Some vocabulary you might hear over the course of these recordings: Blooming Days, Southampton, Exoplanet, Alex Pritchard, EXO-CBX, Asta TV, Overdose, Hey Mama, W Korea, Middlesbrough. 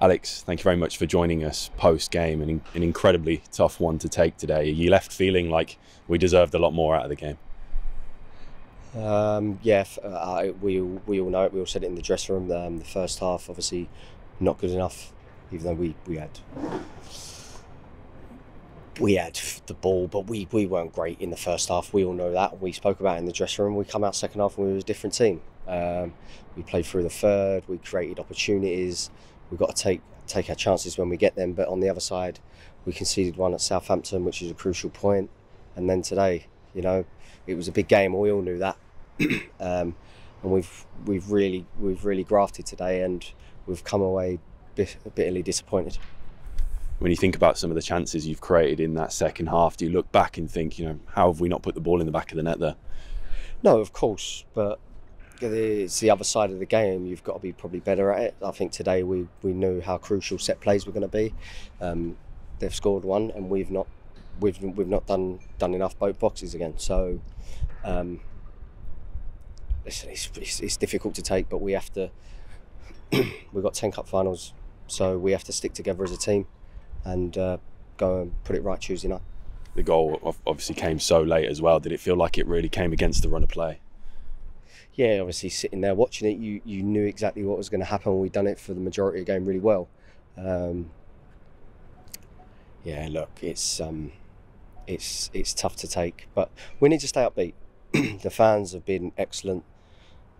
Alex, thank you very much for joining us post-game, and an incredibly tough one to take today. You left feeling like we deserved a lot more out of the game. Yeah, we all know it. We all said it in the dressing room. The first half, obviously, not good enough, even though we had the ball, but we weren't great in the first half. We all know that. We spoke about it in the dressing room. We come out second half and we were a different team. We played through the third. We created opportunities. We've got to take our chances when we get them. But on the other side, we conceded one at Southampton, which is a crucial point. And then today, you know, it was a big game. We all knew that. And we've really grafted today, and we've come away bitterly disappointed. When you think about some of the chances you've created in that second half, do you look back and think, you know, how have we not put the ball in the back of the net there? No, of course, but it's the other side of the game. You've got to be probably better at it. I think today we knew how crucial set plays were going to be. They've scored one, and we've not done enough both boxes again. So it's difficult to take, but we have to. We've got 10 cup finals, so we have to stick together as a team and go and put it right Tuesday night. The goal obviously came so late as well. Did it feel like it really came against the run of play? Yeah, obviously sitting there watching it, you knew exactly what was going to happen. We'd done it for the majority of the game really well. Yeah, look, it's tough to take, but we need to stay upbeat. The fans have been excellent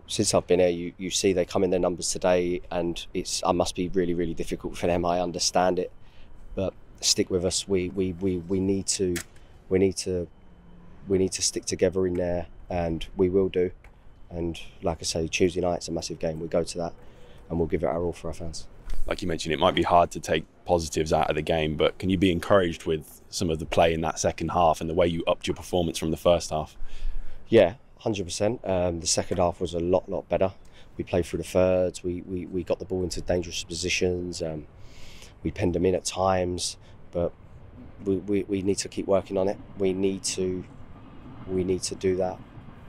since I've been here. You see they come in their numbers today, and it must be really, really difficult for them. I understand it, but stick with us. We need to stick together in there, and we will do. And like I say, Tuesday night's a massive game. We go to that and we'll give it our all for our fans. Like you mentioned, it might be hard to take positives out of the game, but can you be encouraged with some of the play in that second half and the way you upped your performance from the first half? Yeah, 100%. The second half was a lot better. We played through the thirds. We got the ball into dangerous positions. We penned them in at times, but we need to keep working on it. We need to do that.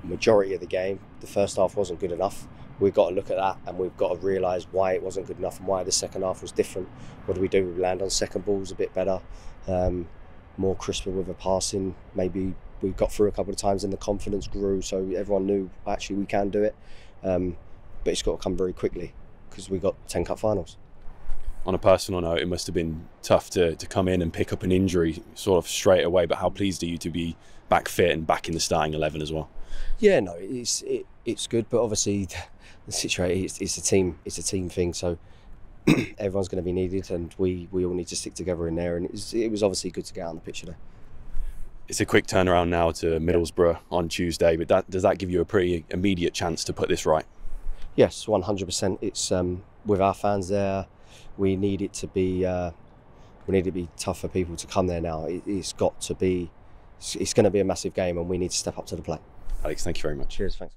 Majority of the game, the first half wasn't good enough. We've got to look at that, and we've got to realise why it wasn't good enough and why the second half was different. What do? We land on second balls a bit better, more crisper with a passing. Maybe we got through a couple of times and the confidence grew, so everyone knew actually we can do it. But it's got to come very quickly because we got 10 cup finals. On a personal note, it must have been tough to come in and pick up an injury sort of straight away, but how pleased are you to be back fit and back in the starting 11 as well? Yeah, no, it's good, but obviously the situation it's a team thing, so everyone's going to be needed, and we all need to stick together in there, and it was obviously good to get out on the pitch today. It's a quick turnaround now to Middlesbrough on Tuesday, but does that give you a pretty immediate chance to put this right? Yes, 100%. It's with our fans there. We need it to be tough for people to come there now. It's going to be a massive game, and we need to step up to the plate. Alex, thank you very much. Cheers, thanks.